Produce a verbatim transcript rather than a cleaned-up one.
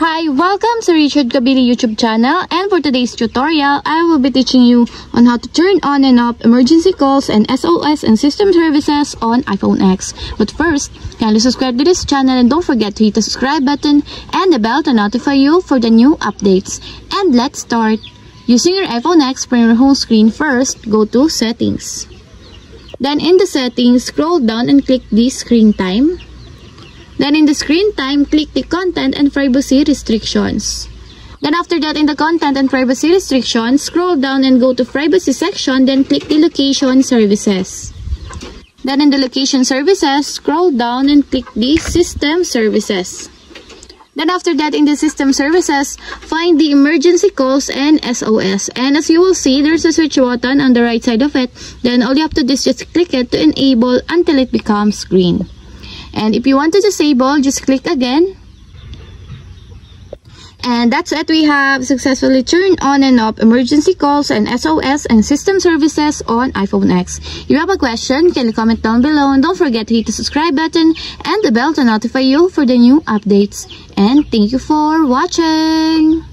Hi, welcome to Richard Cabile YouTube channel, and for today's tutorial, I will be teaching you on how to turn on and off emergency calls and S O S and system services on iPhone X. But first, kindly subscribe to this channel and don't forget to hit the subscribe button and the bell to notify you for the new updates. And let's start. Using your iPhone X, from your home screen first, go to Settings. Then in the Settings, scroll down and click the Screen Time. Then in the screen time, click the content and privacy restrictions. Then after that, in the content and privacy restrictions, scroll down and go to privacy section, then click the location services. Then in the location services, scroll down and click the system services. Then after that, in the system services, find the emergency calls and S O S. And as you will see, there's a switch button on the right side of it. Then all you have to do is just click it to enable until it becomes green. And if you want to disable, just click again. And that's it. We have successfully turned on and off emergency calls and S O S and system services on iPhone X. If you have a question, can you comment down below, and don't forget to hit the subscribe button and the bell to notify you for the new updates. And thank you for watching.